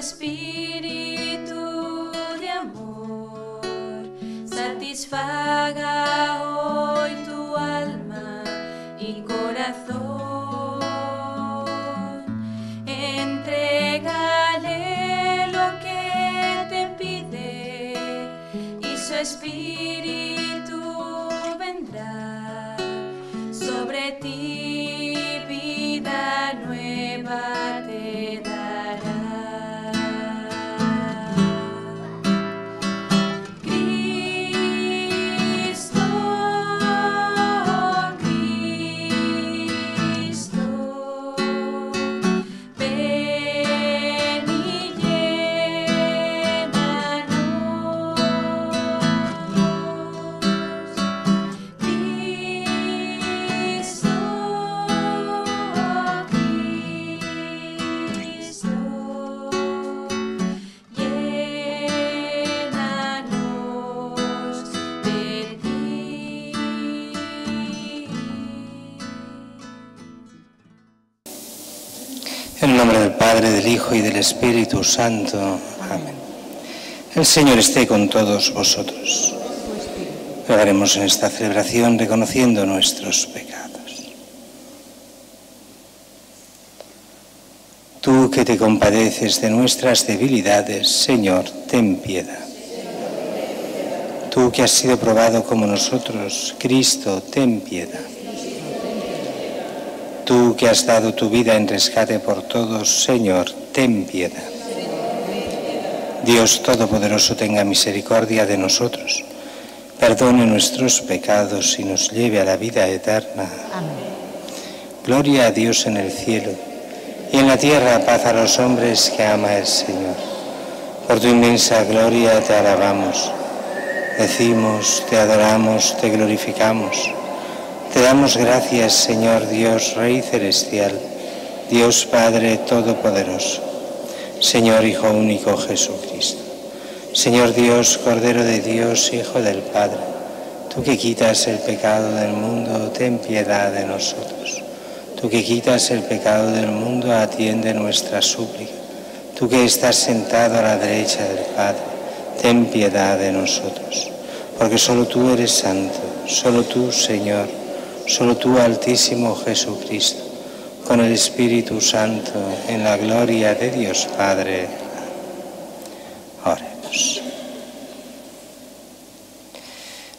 espíritu de amor satisfaga hoy tu alma y corazón. Entrégale lo que te pide y su espíritu vendrá sobre ti, vida nueva te dará. En nombre del Padre, del Hijo y del Espíritu Santo. Amén. El Señor esté con todos vosotros. Lo haremos en esta celebración reconociendo nuestros pecados. Tú que te compadeces de nuestras debilidades, Señor, ten piedad. Tú que has sido probado como nosotros, Cristo, ten piedad. Tú que has dado tu vida en rescate por todos, Señor, ten piedad. Dios Todopoderoso tenga misericordia de nosotros, perdone nuestros pecados y nos lleve a la vida eterna. Amén. Gloria a Dios en el cielo y en la tierra paz a los hombres que ama el Señor. Por tu inmensa gloria te alabamos, decimos, te adoramos, te glorificamos. Te damos gracias, Señor Dios, Rey Celestial, Dios Padre Todopoderoso, Señor Hijo Único Jesucristo, Señor Dios, Cordero de Dios, Hijo del Padre, tú que quitas el pecado del mundo, ten piedad de nosotros. Tú que quitas el pecado del mundo, atiende nuestra súplica. Tú que estás sentado a la derecha del Padre, ten piedad de nosotros. Porque solo tú eres santo, solo tú, Señor, solo tú, Altísimo Jesucristo, con el Espíritu Santo, en la gloria de Dios Padre. Oremos.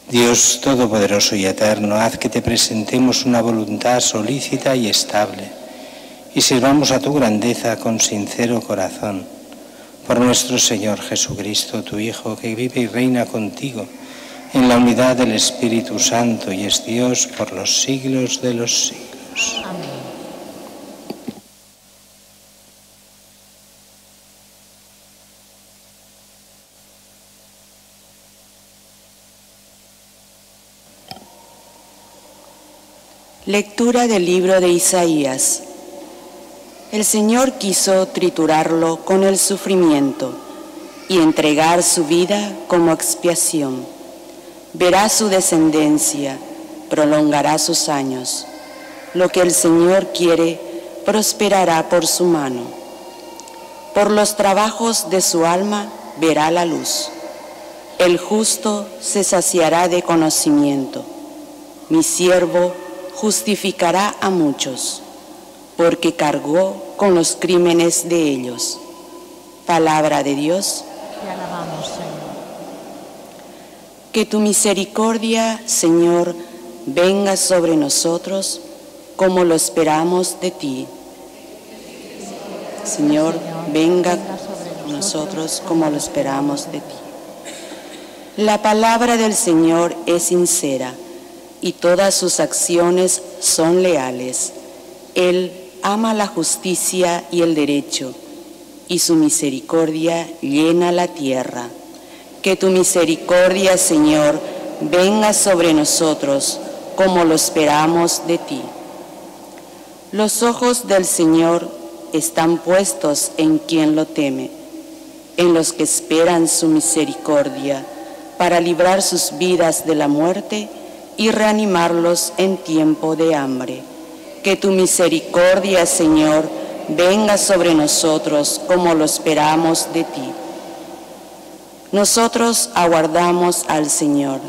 Dios Todopoderoso y Eterno, haz que te presentemos una voluntad solícita y estable, y sirvamos a tu grandeza con sincero corazón. Por nuestro Señor Jesucristo, tu Hijo, que vive y reina contigo, en la unidad del Espíritu Santo y es Dios por los siglos de los siglos. Amén. Lectura del libro de Isaías. El Señor quiso triturarlo con el sufrimiento y entregar su vida como expiación. Verá su descendencia, prolongará sus años. Lo que el Señor quiere, prosperará por su mano. Por los trabajos de su alma verá la luz. El justo se saciará de conocimiento. Mi siervo justificará a muchos, porque cargó con los crímenes de ellos. Palabra de Dios. Te alabamos, Señor. Que tu misericordia, Señor, venga sobre nosotros como lo esperamos de ti. Señor, venga sobre nosotros como lo esperamos de ti. La palabra del Señor es sincera y todas sus acciones son leales. Él ama la justicia y el derecho y su misericordia llena la tierra. Que tu misericordia, Señor, venga sobre nosotros, como lo esperamos de ti. Los ojos del Señor están puestos en quien lo teme, en los que esperan su misericordia, para librar sus vidas de la muerte y reanimarlos en tiempo de hambre. Que tu misericordia, Señor, venga sobre nosotros como lo esperamos de ti. Nosotros aguardamos al Señor.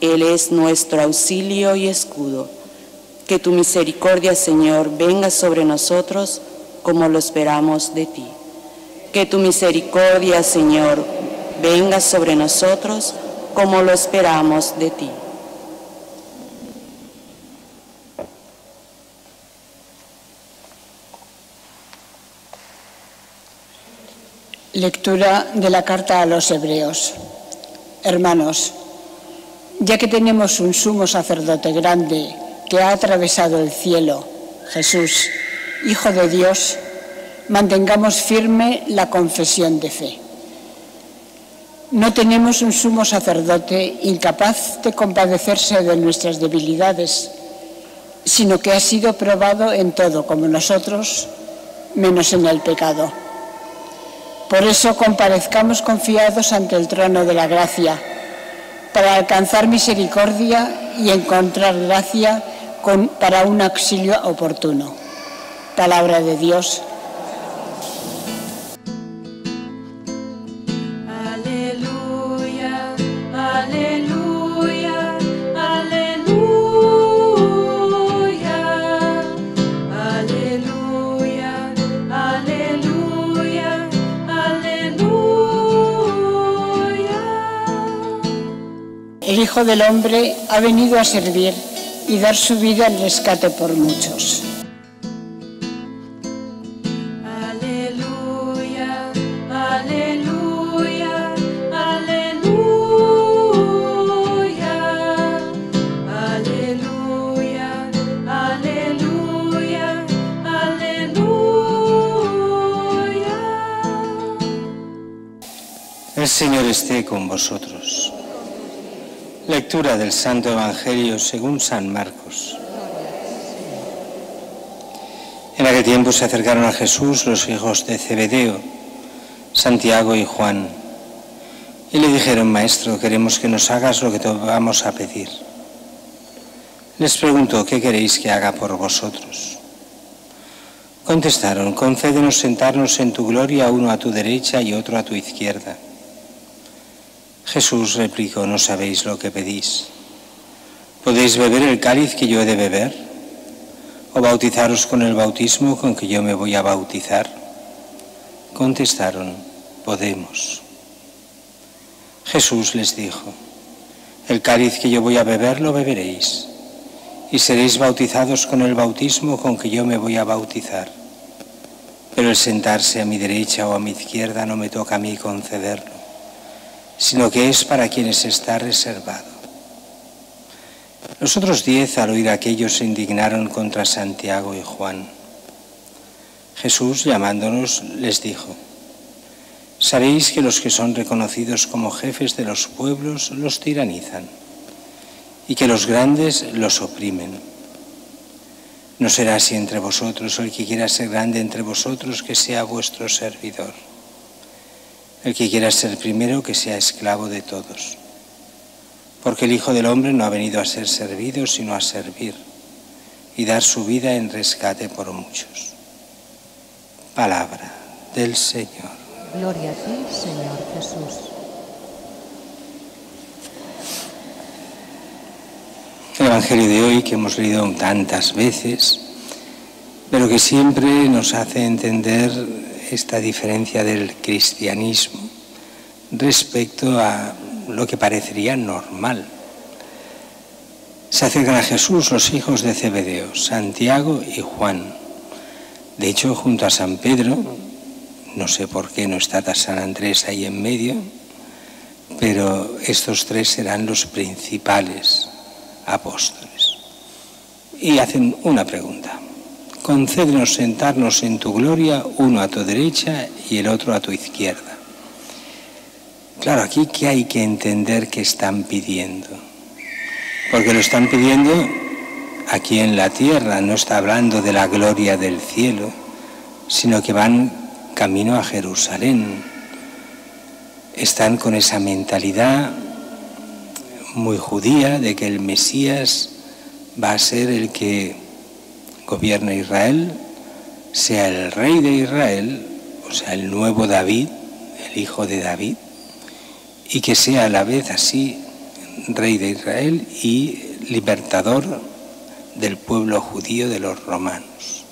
Él es nuestro auxilio y escudo. Que tu misericordia, Señor, venga sobre nosotros como lo esperamos de ti. Que tu misericordia, Señor, venga sobre nosotros como lo esperamos de ti. Lectura de la Carta a los Hebreos. Hermanos, ya que tenemos un sumo sacerdote grande que ha atravesado el cielo, Jesús, Hijo de Dios, mantengamos firme la confesión de fe. No tenemos un sumo sacerdote incapaz de compadecerse de nuestras debilidades, sino que ha sido probado en todo como nosotros, menos en el pecado. Por eso comparezcamos confiados ante el trono de la gracia, para alcanzar misericordia y encontrar gracia para un auxilio oportuno. Palabra de Dios. El Hijo del Hombre ha venido a servir y dar su vida en rescate por muchos. Aleluya, aleluya, aleluya, aleluya, aleluya, aleluya. El Señor esté con vosotros. Lectura del Santo Evangelio según San Marcos. En aquel tiempo se acercaron a Jesús los hijos de Cebedeo, Santiago y Juan, y le dijeron: Maestro, queremos que nos hagas lo que te vamos a pedir. Les preguntó: ¿qué queréis que haga por vosotros? Contestaron: concédenos sentarnos en tu gloria, uno a tu derecha y otro a tu izquierda. Jesús replicó: no sabéis lo que pedís. ¿Podéis beber el cáliz que yo he de beber? ¿O bautizaros con el bautismo con que yo me voy a bautizar? Contestaron: podemos. Jesús les dijo: el cáliz que yo voy a beber lo beberéis, y seréis bautizados con el bautismo con que yo me voy a bautizar. Pero el sentarse a mi derecha o a mi izquierda no me toca a mí concederlo, sino que es para quienes está reservado. Los otros 10, al oír aquello, se indignaron contra Santiago y Juan. Jesús, llamándolos, les dijo: sabéis que los que son reconocidos como jefes de los pueblos los tiranizan, y que los grandes los oprimen. No será así entre vosotros. El que quiera ser grande entre vosotros, que sea vuestro servidor. El que quiera ser primero, que sea esclavo de todos. Porque el Hijo del Hombre no ha venido a ser servido, sino a servir y dar su vida en rescate por muchos. Palabra del Señor. Gloria a ti, Señor Jesús. El Evangelio de hoy, que hemos leído tantas veces, pero que siempre nos hace entender esta diferencia del cristianismo respecto a lo que parecería normal. Se acercan a Jesús los hijos de Cebedeo, Santiago y Juan. De hecho, junto a San Pedro, no sé por qué no está San Andrés ahí en medio, pero estos tres serán los principales apóstoles. Y hacen una pregunta: concédenos sentarnos en tu gloria, uno a tu derecha y el otro a tu izquierda. Claro, aquí que hay que entender que están pidiendo. Porque lo están pidiendo aquí en la tierra, no está hablando de la gloria del cielo, sino que van camino a Jerusalén. Están con esa mentalidad muy judía de que el Mesías va a ser el que gobierna Israel, sea el rey de Israel, o sea, el nuevo David, el hijo de David, y que sea a la vez así rey de Israel y libertador del pueblo judío de los romanos.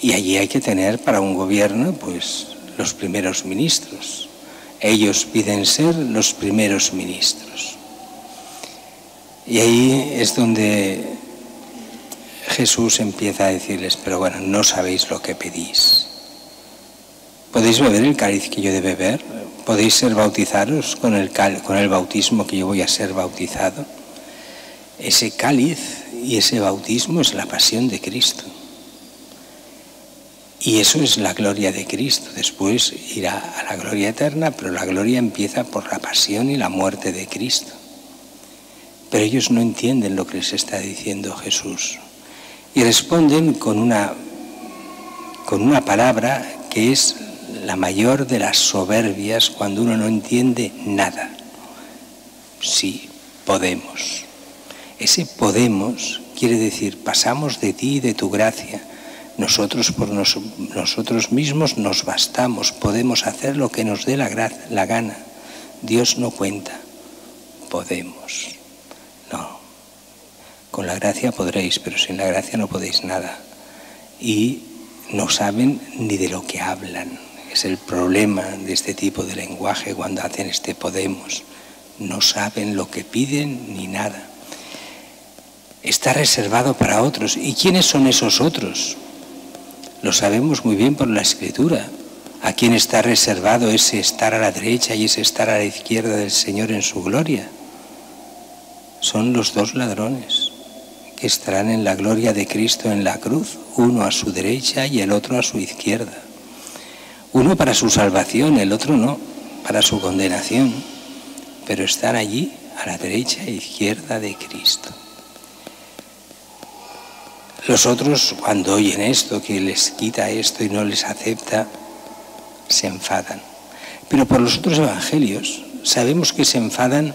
Y allí hay que tener para un gobierno, pues, los primeros ministros. Ellos piden ser los primeros ministros. Y ahí es donde Jesús empieza a decirles, pero bueno, no sabéis lo que pedís. ¿Podéis beber el cáliz que yo he de beber? ¿Podéis ser bautizados con el bautismo que yo voy a ser bautizado? Ese cáliz y ese bautismo es la pasión de Cristo. Y eso es la gloria de Cristo. Después irá a la gloria eterna, pero la gloria empieza por la pasión y la muerte de Cristo. Pero ellos no entienden lo que les está diciendo Jesús. Y responden con una palabra que es la mayor de las soberbias cuando uno no entiende nada. Sí, podemos. Ese podemos quiere decir, pasamos de ti y de tu gracia. Nosotros por nosotros mismos nos bastamos, podemos hacer lo que nos dé la gana. Dios no cuenta, podemos. No, con la gracia podréis, pero sin la gracia no podéis nada. Y no saben ni de lo que hablan. Es el problema de este tipo de lenguaje cuando hacen este podemos. No saben lo que piden ni nada. Está reservado para otros. ¿Y quiénes son esos otros? Lo sabemos muy bien por la Escritura. ¿A quién está reservado ese estar a la derecha y ese estar a la izquierda del Señor en su gloria? Son los dos ladrones que estarán en la gloria de Cristo en la cruz, uno a su derecha y el otro a su izquierda. Uno para su salvación, el otro no, para su condenación. Pero están allí a la derecha e izquierda de Cristo. Los otros, cuando oyen esto, que les quita esto y no les acepta, se enfadan. Pero por los otros evangelios sabemos que se enfadan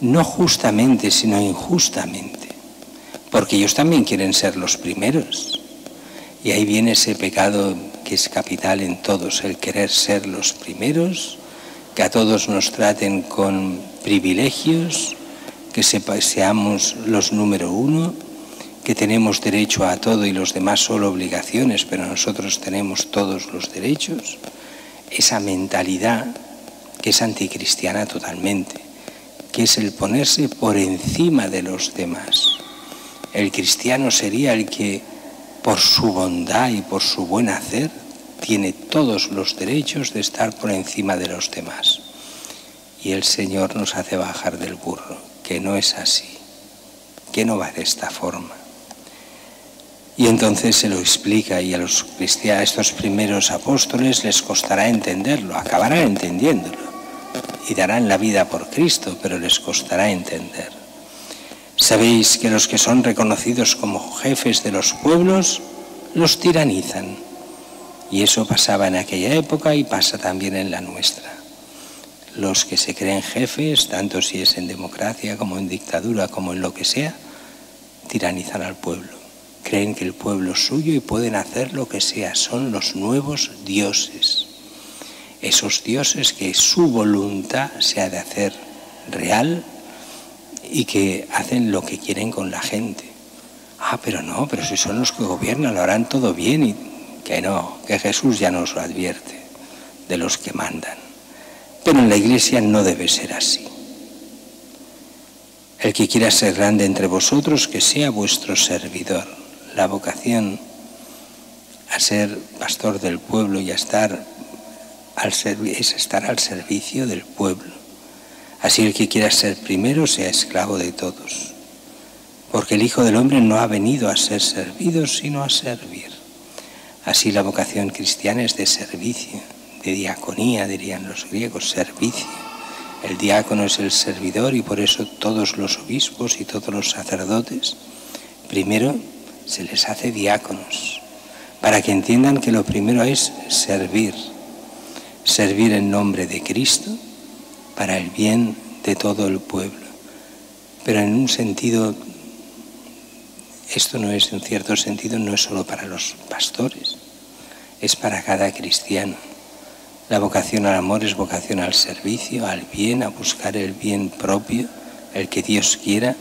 no justamente, sino injustamente. Porque ellos también quieren ser los primeros. Y ahí viene ese pecado que es capital en todos, el querer ser los primeros, que a todos nos traten con privilegios, que seamos los número uno, que tenemos derecho a todo y los demás solo obligaciones, pero nosotros tenemos todos los derechos. Esa mentalidad que es anticristiana totalmente, que es el ponerse por encima de los demás. El cristiano sería el que, por su bondad y por su buen hacer, tiene todos los derechos de estar por encima de los demás. Y el Señor nos hace bajar del burro, que no es así, que no va de esta forma. Y entonces se lo explica, y a estos primeros apóstoles les costará entenderlo, acabarán entendiéndolo y darán la vida por Cristo, pero les costará entender. Sabéis que los que son reconocidos como jefes de los pueblos los tiranizan. Y eso pasaba en aquella época y pasa también en la nuestra. Los que se creen jefes, tanto si es en democracia como en dictadura, como en lo que sea, tiranizan al pueblo. Creen que el pueblo es suyo y pueden hacer lo que sea. Son los nuevos dioses. Esos dioses que su voluntad se ha de hacer real y que hacen lo que quieren con la gente. Ah, pero no, pero si son los que gobiernan, lo harán todo bien. Y que no, que Jesús ya nos lo advierte de los que mandan. Pero en la Iglesia no debe ser así. El que quiera ser grande entre vosotros, que sea vuestro servidor. La vocación a ser pastor del pueblo y a estar al servicio del pueblo. Así el que quiera ser primero sea esclavo de todos. Porque el Hijo del Hombre no ha venido a ser servido, sino a servir. Así la vocación cristiana es de servicio, de diaconía, dirían los griegos, servicio. El diácono es el servidor y por eso todos los obispos y todos los sacerdotes, primero se les hace diáconos, para que entiendan que lo primero es servir. Servir en nombre de Cristo para el bien de todo el pueblo, pero en un sentido Esto no es, en cierto sentido, no es solo para los pastores, es para cada cristiano. La vocación al amor es vocación al servicio, al bien, a buscar el bien propio, el que Dios quiera,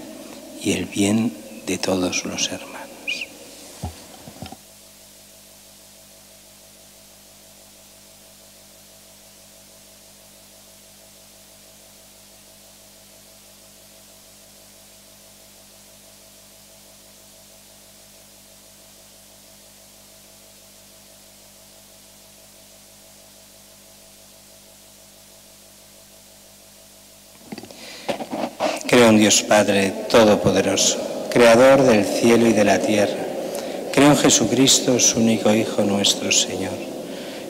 y el bien de todos los hermanos. Creo en Dios Padre Todopoderoso, Creador del cielo y de la tierra. Creo en Jesucristo, su único Hijo, nuestro Señor,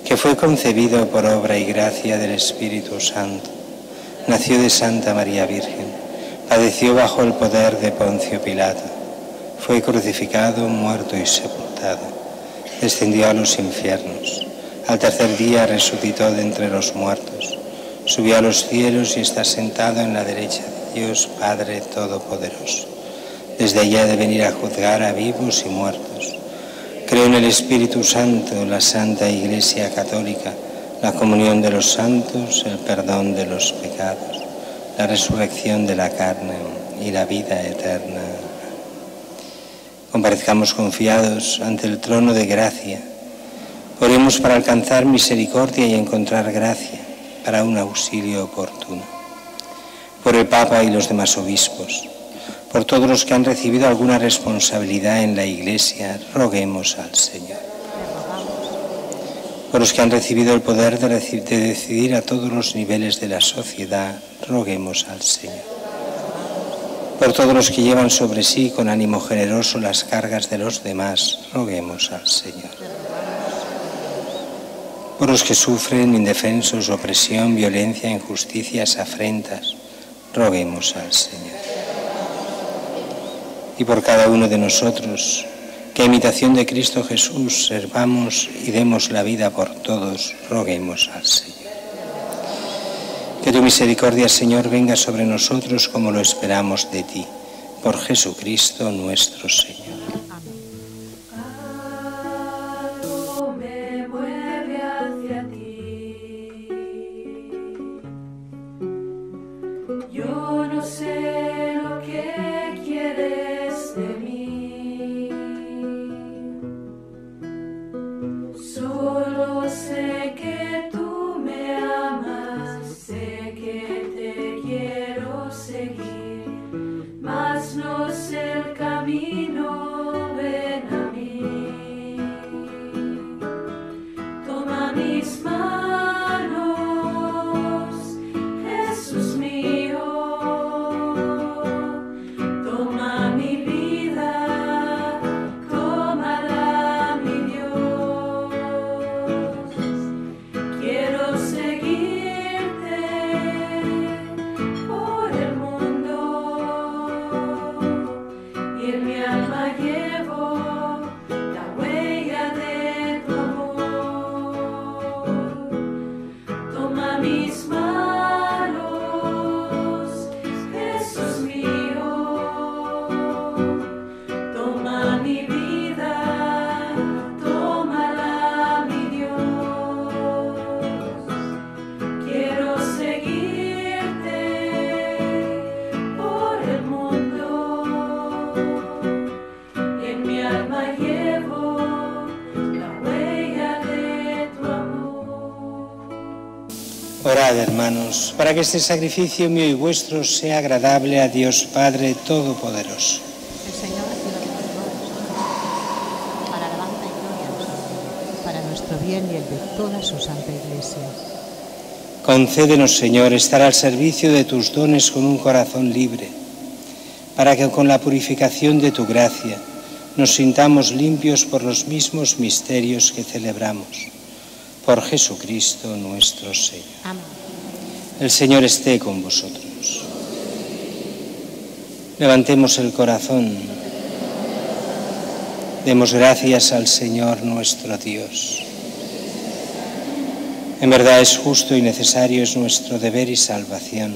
que fue concebido por obra y gracia del Espíritu Santo. Nació de Santa María Virgen, padeció bajo el poder de Poncio Pilato, fue crucificado, muerto y sepultado, descendió a los infiernos, al tercer día resucitó de entre los muertos, subió a los cielos y está sentado en la derecha de Dios Padre Todopoderoso. Desde allá de venir a juzgar a vivos y muertos. Creo en el Espíritu Santo, la Santa Iglesia Católica, la comunión de los santos, el perdón de los pecados, la resurrección de la carne y la vida eterna. Comparezcamos confiados ante el trono de gracia. Oremos para alcanzar misericordia y encontrar gracia para un auxilio oportuno. Por el Papa y los demás obispos, por todos los que han recibido alguna responsabilidad en la Iglesia, roguemos al Señor. Por los que han recibido el poder de decidir a todos los niveles de la sociedad, roguemos al Señor. Por todos los que llevan sobre sí con ánimo generoso las cargas de los demás, roguemos al Señor. Por los que sufren indefensos, opresión, violencia, injusticias, afrentas, roguemos al Señor. Y por cada uno de nosotros, que a imitación de Cristo Jesús servamos y demos la vida por todos, roguemos al Señor. Que tu misericordia, Señor, venga sobre nosotros como lo esperamos de ti, por Jesucristo nuestro Señor. Orad, hermanos, para que este sacrificio mío y vuestro sea agradable a Dios Padre Todopoderoso. El Señor reciba nuestros votos para alabanza y gloria, para nuestro bien y el de toda su santa Iglesia. Concédenos, Señor, estar al servicio de tus dones con un corazón libre, para que con la purificación de tu gracia nos sintamos limpios por los mismos misterios que celebramos. Por Jesucristo nuestro Señor. Amén. El Señor esté con vosotros. Levantemos el corazón. Demos gracias al Señor nuestro Dios. En verdad es justo y necesario, es nuestro deber y salvación.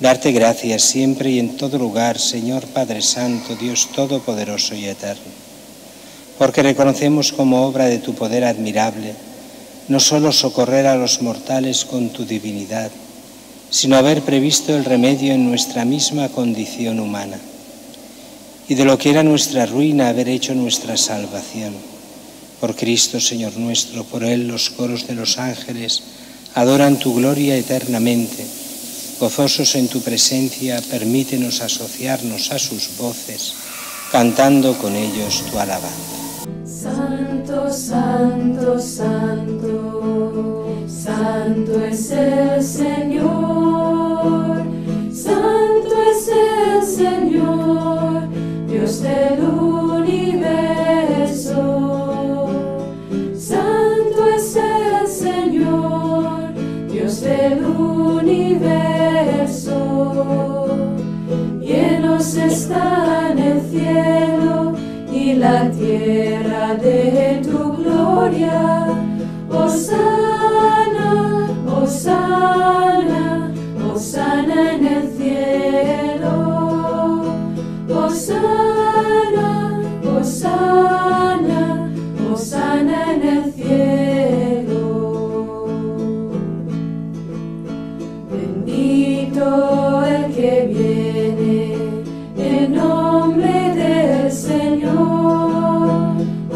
Darte gracias siempre y en todo lugar, Señor Padre Santo, Dios Todopoderoso y Eterno, porque reconocemos como obra de tu poder admirable no solo socorrer a los mortales con tu divinidad, sino haber previsto el remedio en nuestra misma condición humana, y de lo que era nuestra ruina haber hecho nuestra salvación. Por Cristo, Señor nuestro, por Él los coros de los ángeles adoran tu gloria eternamente. Gozosos en tu presencia, permítenos asociarnos a sus voces, cantando con ellos tu alabanza. Santo, santo, santo, santo es el Señor, santo es el Señor, Dios del universo. Santo es el Señor, Dios del universo. Llenos están el cielo y la tierra de tu gloria. Hosana, hosana, hosana en el cielo. Hosana, hosana, hosana en el cielo. Bendito el que viene en nombre del Señor.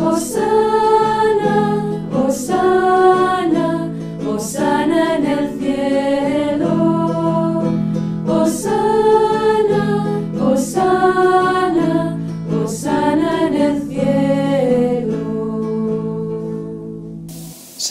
Hosana, hosana, hosana en el cielo. Hosana, hosana, hosana en el cielo.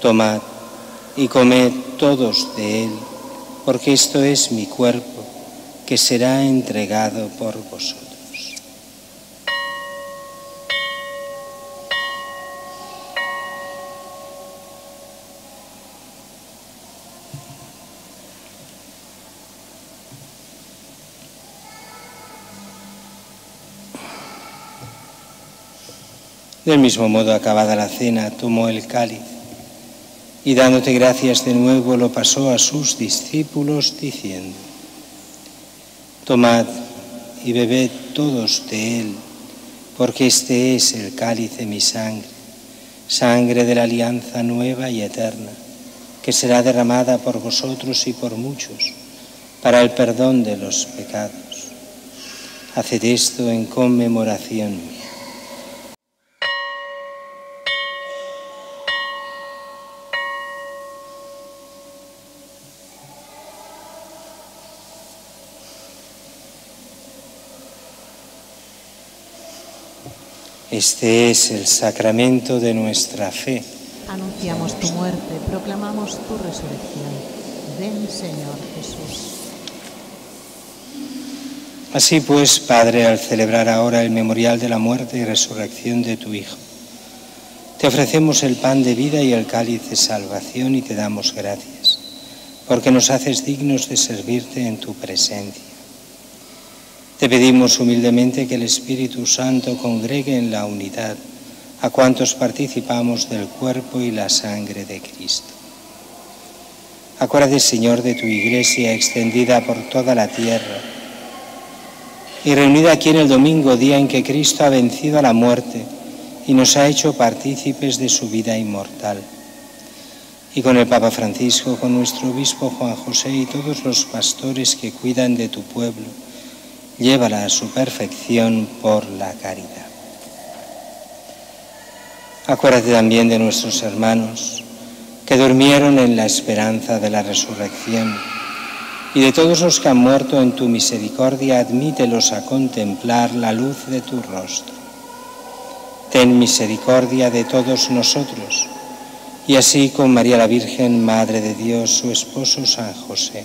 tomad y comed todos de él, porque esto es mi cuerpo, que será entregado por vosotros. Del mismo modo, acabada la cena, tomó el cáliz y, dándote gracias de nuevo, lo pasó a sus discípulos, diciendo: tomad y bebed todos de él, porque este es el cáliz de mi sangre, sangre de la alianza nueva y eterna, que será derramada por vosotros y por muchos, para el perdón de los pecados. Haced esto en conmemoración mía. Este es el sacramento de nuestra fe. Anunciamos tu muerte, proclamamos tu resurrección. Ven, Señor Jesús. Así pues, Padre, al celebrar ahora el memorial de la muerte y resurrección de tu Hijo, te ofrecemos el pan de vida y el cáliz de salvación y te damos gracias, porque nos haces dignos de servirte en tu presencia. Te pedimos humildemente que el Espíritu Santo congregue en la unidad a cuantos participamos del cuerpo y la sangre de Cristo. Acuérdate, Señor, de tu Iglesia extendida por toda la tierra y reunida aquí en el domingo, día en que Cristo ha vencido a la muerte y nos ha hecho partícipes de su vida inmortal. Y con el Papa Francisco, con nuestro obispo Juan José y todos los pastores que cuidan de tu pueblo, llévala a su perfección por la caridad. Acuérdate también de nuestros hermanos que durmieron en la esperanza de la resurrección, y de todos los que han muerto en tu misericordia, admítelos a contemplar la luz de tu rostro. Ten misericordia de todos nosotros, y así con María la Virgen, Madre de Dios, su esposo San José,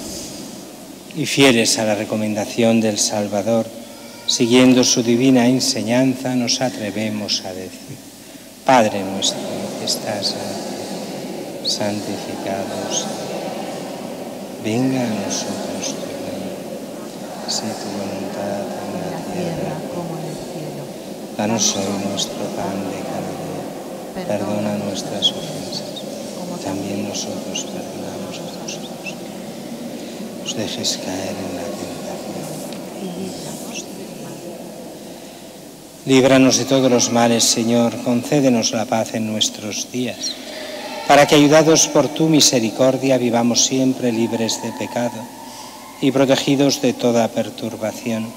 Y fieles a la recomendación del Salvador, siguiendo su divina enseñanza, nos atrevemos a decir: Padre nuestro que estás en el cielo, santificado sea. Venga a nosotros tu reino, sé tu voluntad en la tierra como en el cielo. Danos hoy nuestro pan de cada día, perdona nuestras ofensas, como también nosotros perdonamos a los nuestros. Nos dejes caer en la tentación. Líbranos de todos los males, Señor, concédenos la paz en nuestros días, para que, ayudados por tu misericordia, vivamos siempre libres de pecado y protegidos de toda perturbación,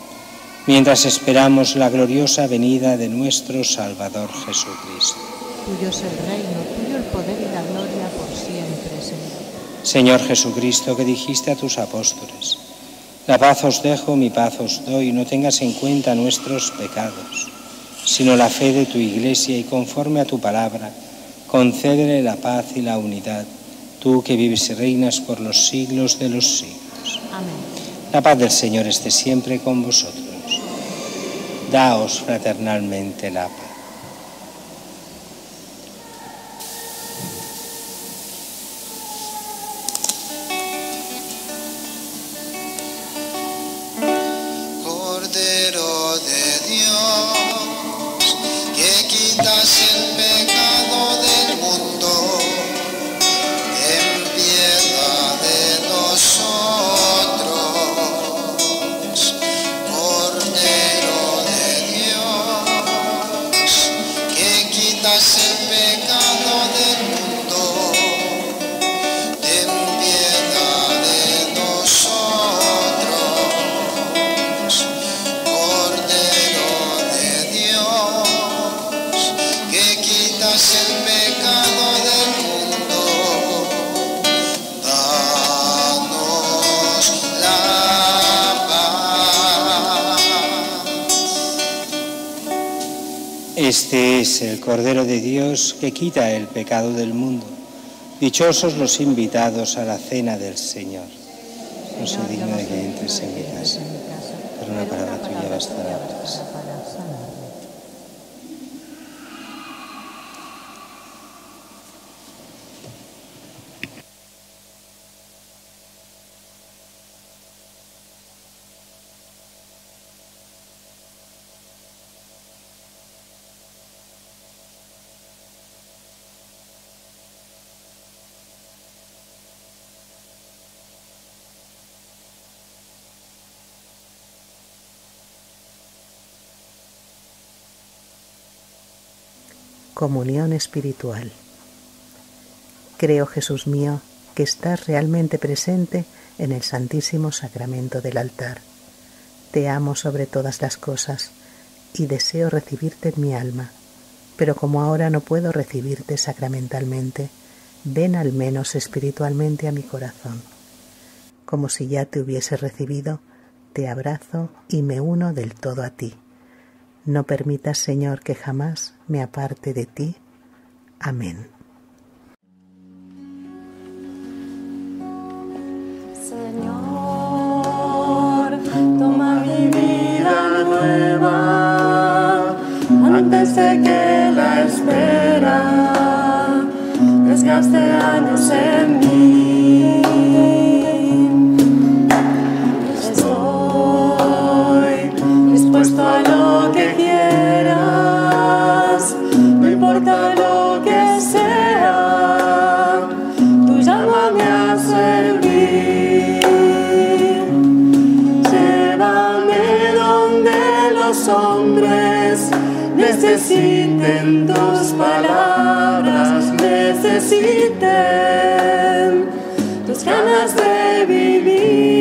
mientras esperamos la gloriosa venida de nuestro Salvador Jesucristo. Tuyo es el reino, tuyo el poder y la gloria por siempre, Señor. Señor Jesucristo, que dijiste a tus apóstoles: la paz os dejo, mi paz os doy, no tengas en cuenta nuestros pecados, sino la fe de tu Iglesia, y conforme a tu palabra, concédele la paz y la unidad, tú que vives y reinas por los siglos de los siglos. Amén. La paz del Señor esté siempre con vosotros. Daos fraternalmente la paz. Este es el Cordero de Dios que quita el pecado del mundo. Dichosos los invitados a la cena del Señor. No soy digno de que entres en mi casa, pero una palabra tuya bastará para sanarme. Comunión espiritual. Creo, Jesús mío, que estás realmente presente en el Santísimo Sacramento del altar. Te amo sobre todas las cosas y deseo recibirte en mi alma, pero como ahora no puedo recibirte sacramentalmente, ven al menos espiritualmente a mi corazón. Como si ya te hubiese recibido, te abrazo y me uno del todo a ti. No permitas, Señor, que jamás me aparte de ti. Amén. Señor, toma mi vida nueva, antes de que la espera desgaste años en mí. Estoy dispuesto a lo que quieras, no importa lo que sea, tú llámame a servir. Llévame donde los hombres necesiten tus palabras, necesiten tus ganas de vivir.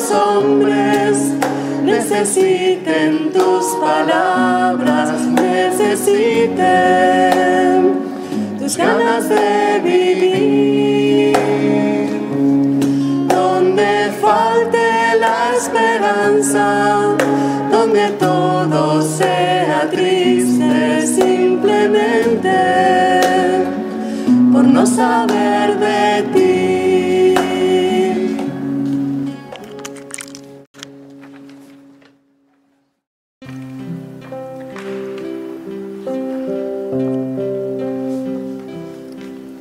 los hombres necesiten tus palabras, necesiten tus ganas de vivir. Donde falte la esperanza, donde todo sea triste, simplemente por no saber de ti.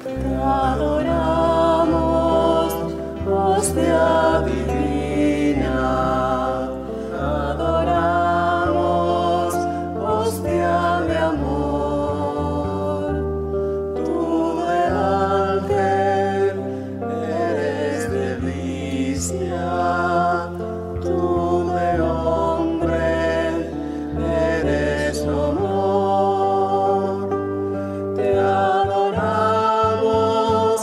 Te adoramos, voz de amor divina. Adoramos, voz de amor. Tú de ángel eres delicia, tú de hombre eres amor. Te adoramos,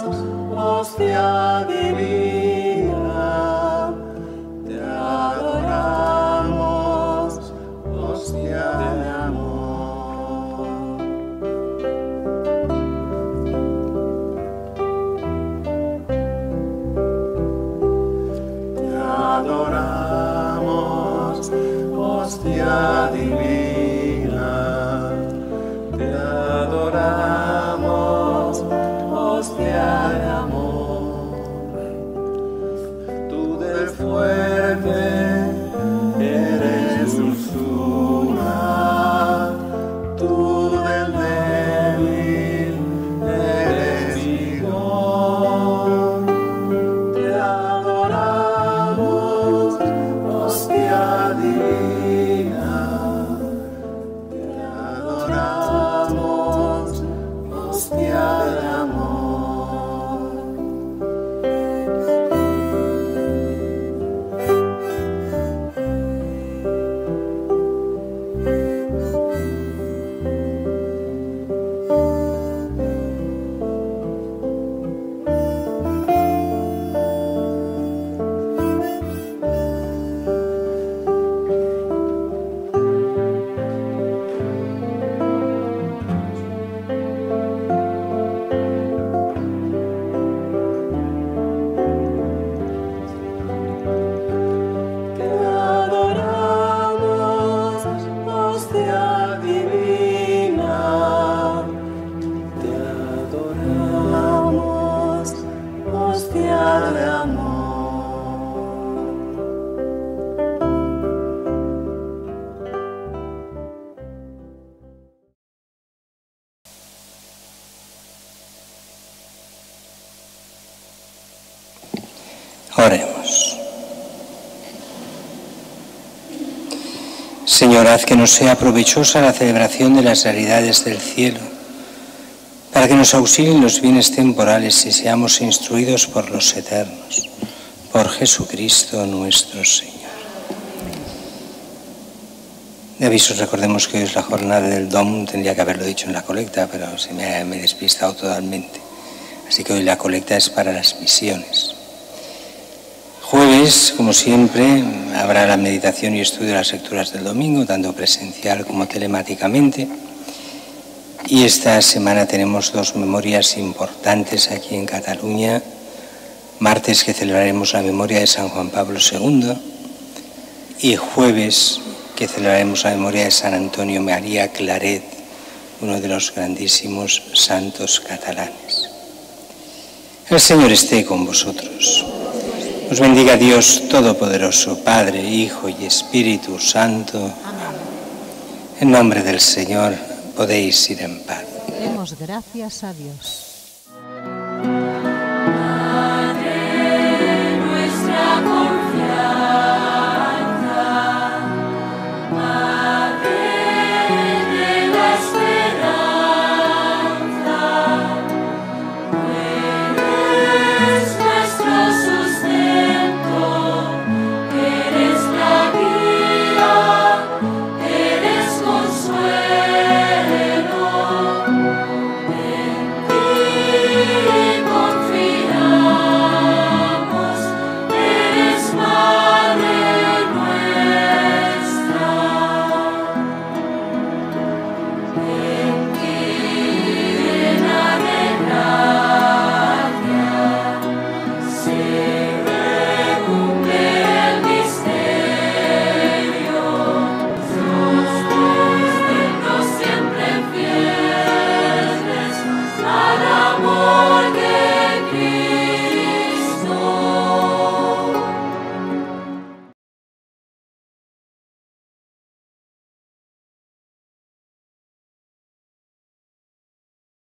hostia divina. Te adoramos, hostia de amor. Te adoramos, hostia divina. Te adoramos, hostia de amor. Tú del fuerte eres dulzura, tú del débil eres vigor. Te adoramos, hostia divina. Te adoramos, hostia de amor. Te adoramos, hostia divina. Te adoramos, hostia de amor. Oremos. Señor, haz que nos sea provechosa la celebración de las realidades del cielo, para que nos auxilien los bienes temporales y seamos instruidos por los eternos. Por Jesucristo nuestro Señor. De avisos, recordemos que hoy es la jornada del DOMUND, tendría que haberlo dicho en la colecta, pero me he despistado totalmente. Así que hoy la colecta es para las misiones. Jueves, como siempre, habrá la meditación y estudio de las lecturas del domingo, tanto presencial como telemáticamente. Y esta semana tenemos dos memorias importantes aquí en Cataluña. Martes, que celebraremos la memoria de San Juan Pablo II, y jueves, que celebraremos la memoria de San Antonio María Claret, uno de los grandísimos santos catalanes. El Señor esté con vosotros. Os bendiga Dios Todopoderoso, Padre, Hijo y Espíritu Santo. Amén. En nombre del Señor podéis ir en paz. Demos gracias a Dios.